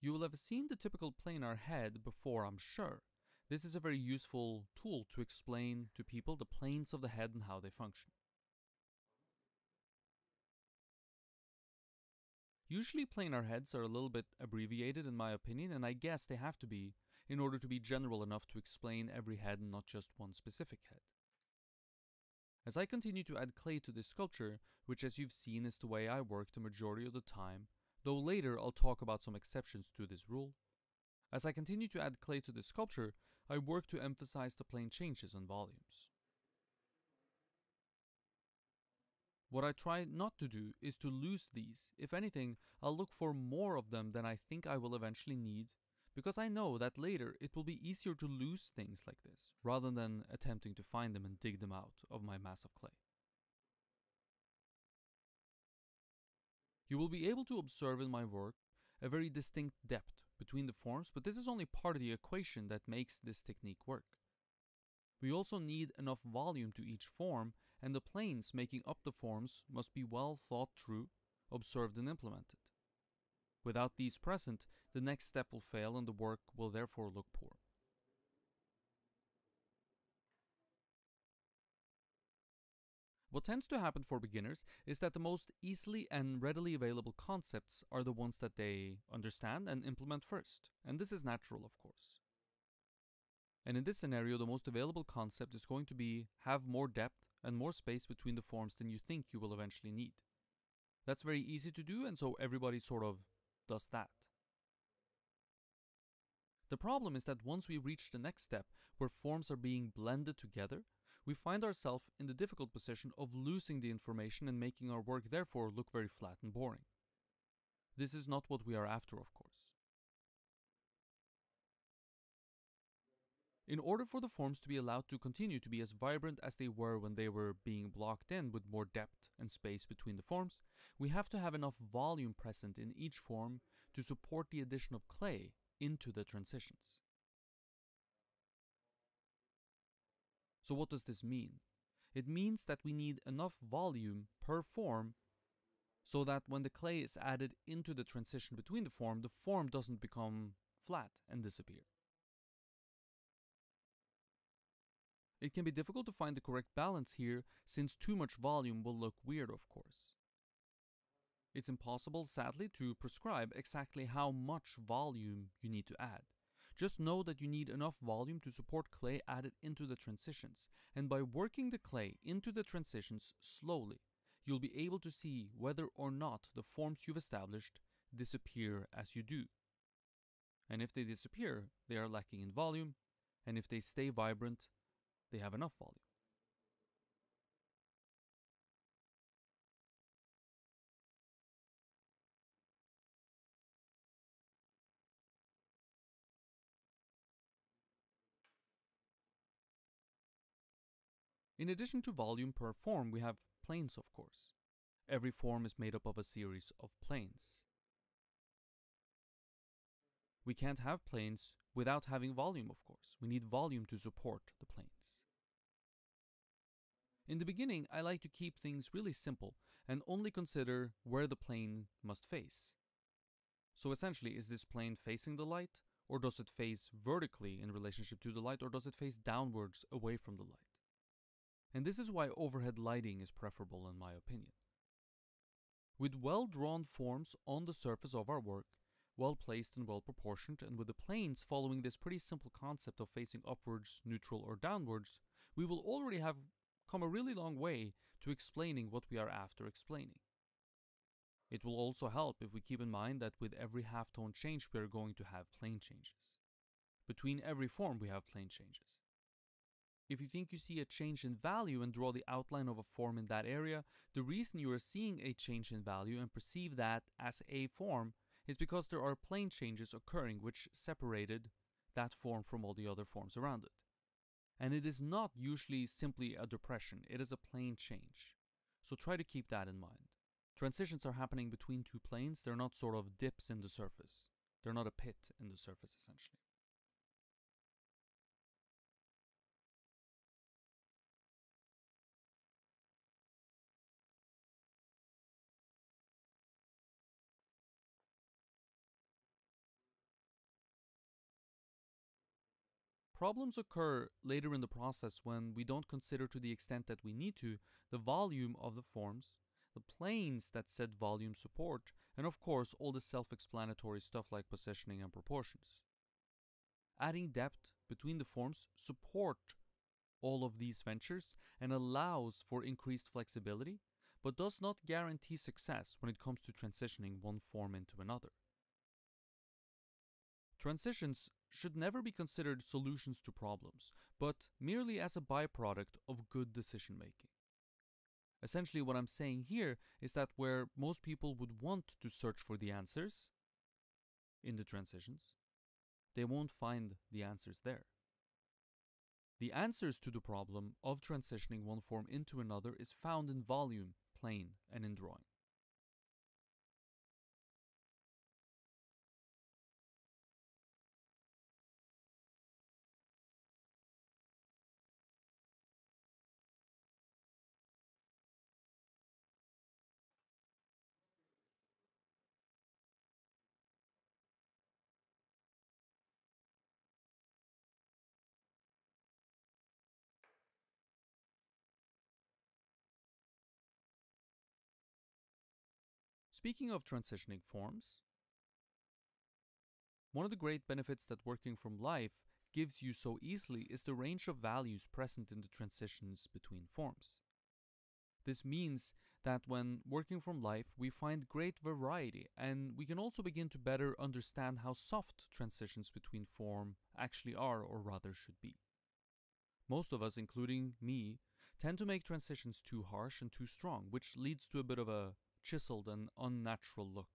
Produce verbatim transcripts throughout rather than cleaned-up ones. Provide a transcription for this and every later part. You will have seen the typical planar head before, I'm sure. This is a very useful tool to explain to people the planes of the head and how they function. Usually planar heads are a little bit abbreviated in my opinion, and I guess they have to be in order to be general enough to explain every head and not just one specific head. As I continue to add clay to this sculpture, which as you've seen is the way I work the majority of the time, though later I'll talk about some exceptions to this rule. As I continue to add clay to this sculpture, I work to emphasize the plane changes and volumes. What I try not to do is to lose these. If anything, I'll look for more of them than I think I will eventually need, because I know that later it will be easier to lose things like this, rather than attempting to find them and dig them out of my mass of clay. You will be able to observe in my work a very distinct depth between the forms, but this is only part of the equation that makes this technique work. We also need enough volume to each form, and the planes making up the forms must be well thought through, observed and implemented. Without these present, the next step will fail and the work will therefore look poor. What tends to happen for beginners is that the most easily and readily available concepts are the ones that they understand and implement first, and this is natural, of course. And in this scenario, the most available concept is going to be have more depth and more space between the forms than you think you will eventually need. That's very easy to do, and so everybody sort of does that. The problem is that once we reach the next step, where forms are being blended together, we find ourselves in the difficult position of losing the information and making our work therefore look very flat and boring. This is not what we are after, of course. In order for the forms to be allowed to continue to be as vibrant as they were when they were being blocked in with more depth and space between the forms, we have to have enough volume present in each form to support the addition of clay into the transitions. So what does this mean? It means that we need enough volume per form so that when the clay is added into the transition between the form, the form doesn't become flat and disappear. It can be difficult to find the correct balance here, since too much volume will look weird, of course. It's impossible, sadly, to prescribe exactly how much volume you need to add. Just know that you need enough volume to support clay added into the transitions, and by working the clay into the transitions slowly, you'll be able to see whether or not the forms you've established disappear as you do. And if they disappear, they are lacking in volume, and if they stay vibrant, they have enough volume. In addition to volume per form, we have planes, of course. Every form is made up of a series of planes. We can't have planes without having volume, of course. We need volume to support the planes. In the beginning, I like to keep things really simple and only consider where the plane must face. So essentially, is this plane facing the light, or does it face vertically in relationship to the light, or does it face downwards away from the light? And this is why overhead lighting is preferable in my opinion. With well-drawn forms on the surface of our work, well-placed and well-proportioned, and with the planes following this pretty simple concept of facing upwards, neutral, or downwards, we will already have come a really long way to explaining what we are after explaining. It will also help if we keep in mind that with every halftone change we are going to have plane changes. Between every form we have plane changes. If you think you see a change in value and draw the outline of a form in that area, the reason you are seeing a change in value and perceive that as a form is because there are plane changes occurring which separated that form from all the other forms around it. And it is not usually simply a depression, it is a plane change. So try to keep that in mind. Transitions are happening between two planes, they're not sort of dips in the surface. They're not a pit in the surface, essentially. Problems occur later in the process when we don't consider to the extent that we need to the volume of the forms, the planes that said volume support, and of course all the self-explanatory stuff like positioning and proportions. Adding depth between the forms support all of these ventures and allows for increased flexibility, but does not guarantee success when it comes to transitioning one form into another. Transitions should never be considered solutions to problems, but merely as a byproduct of good decision-making. Essentially what I'm saying here is that where most people would want to search for the answers in the transitions, they won't find the answers there. The answers to the problem of transitioning one form into another is found in volume, plane, and in drawing. Speaking of transitioning forms, one of the great benefits that working from life gives you so easily is the range of values present in the transitions between forms. This means that when working from life, we find great variety, and we can also begin to better understand how soft transitions between form actually are, or rather should be. Most of us, including me, tend to make transitions too harsh and too strong, which leads to a bit of a chiseled and unnatural look.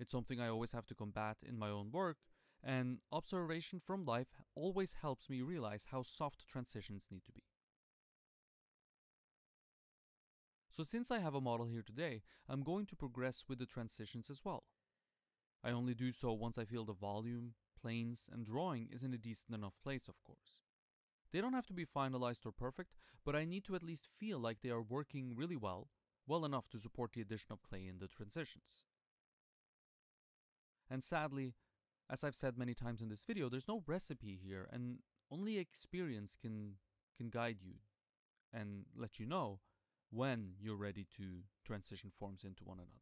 It's something I always have to combat in my own work, and observation from life always helps me realize how soft transitions need to be. So since I have a model here today, I'm going to progress with the transitions as well. I only do so once I feel the volume, planes, and drawing is in a decent enough place, of course. They don't have to be finalized or perfect, but I need to at least feel like they are working really well well enough to support the addition of clay in the transitions. And sadly, as I've said many times in this video, there's no recipe here, and only experience can, can guide you and let you know when you're ready to transition forms into one another.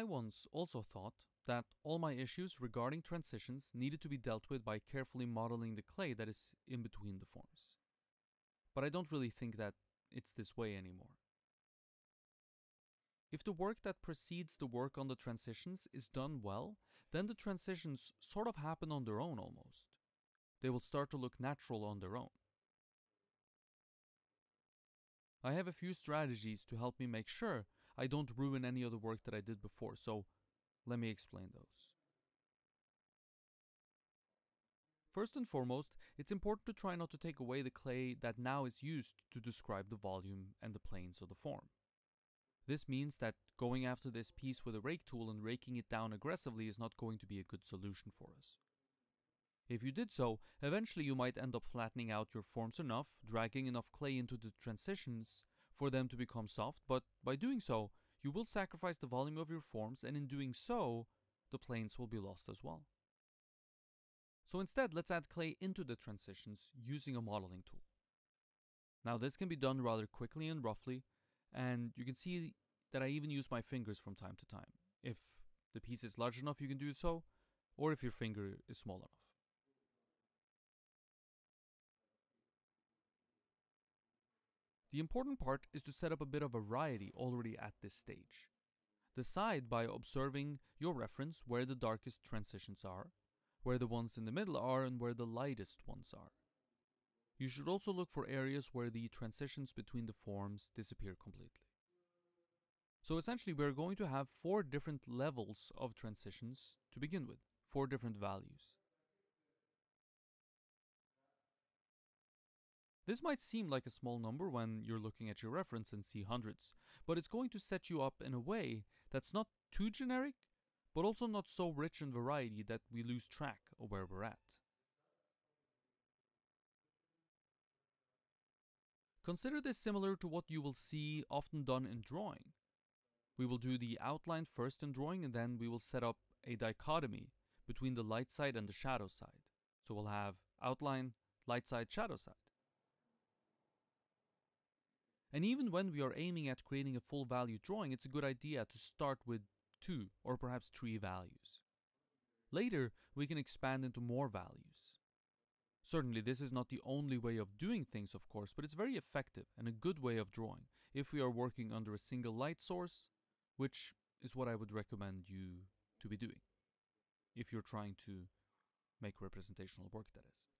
I once also thought that all my issues regarding transitions needed to be dealt with by carefully modeling the clay that is in between the forms. But I don't really think that it's this way anymore. If the work that precedes the work on the transitions is done well, then the transitions sort of happen on their own almost. They will start to look natural on their own. I have a few strategies to help me make sure I don't ruin any of the work that I did before, so let me explain those. First and foremost, it's important to try not to take away the clay that now is used to describe the volume and the planes of the form. This means that going after this piece with a rake tool and raking it down aggressively is not going to be a good solution for us. If you did so, eventually you might end up flattening out your forms enough, dragging enough clay into the transitions for them to become soft, but by doing so, you will sacrifice the volume of your forms, and in doing so, the planes will be lost as well. So instead, let's add clay into the transitions using a modeling tool. Now this can be done rather quickly and roughly, and you can see that I even use my fingers from time to time. If the piece is large enough, you can do so, or if your finger is small enough. The important part is to set up a bit of variety already at this stage. Decide by observing your reference where the darkest transitions are, where the ones in the middle are, and where the lightest ones are. You should also look for areas where the transitions between the forms disappear completely. So essentially we're going to have four different levels of transitions to begin with, four different values. This might seem like a small number when you're looking at your reference and see hundreds, but it's going to set you up in a way that's not too generic, but also not so rich in variety that we lose track of where we're at. Consider this similar to what you will see often done in drawing. We will do the outline first in drawing, and then we will set up a dichotomy between the light side and the shadow side. So we'll have outline, light side, shadow side. And even when we are aiming at creating a full value drawing, it's a good idea to start with two or perhaps three values. Later, we can expand into more values. Certainly, this is not the only way of doing things, of course, but it's very effective and a good way of drawing if we are working under a single light source, which is what I would recommend you to be doing if you're trying to make representational work, that is.